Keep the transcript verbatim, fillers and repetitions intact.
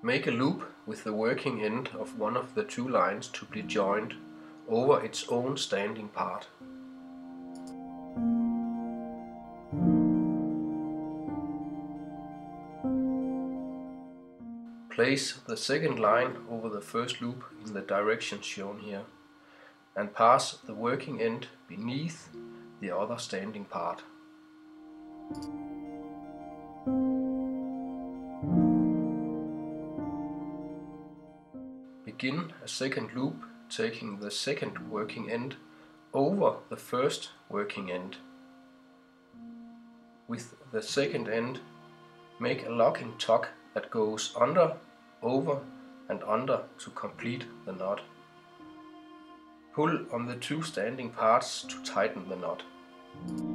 Make a loop with the working end of one of the two lines to be joined over its own standing part. Place the second line over the first loop in the direction shown here, and pass the working end beneath the other standing part. Begin a second loop, taking the second working end over the first working end. With the second end, make a locking tuck that goes under, over and under to complete the knot. Pull on the two standing parts to tighten the knot.